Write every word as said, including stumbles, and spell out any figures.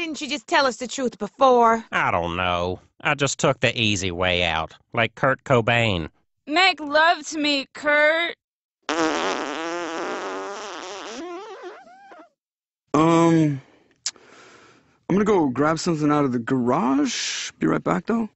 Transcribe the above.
didn't you just tell us the truth before? I don't know. I just took the easy way out, like Kurt Cobain. Make love to me, Kurt. Um, I'm gonna go grab something out of the garage. Be right back, though.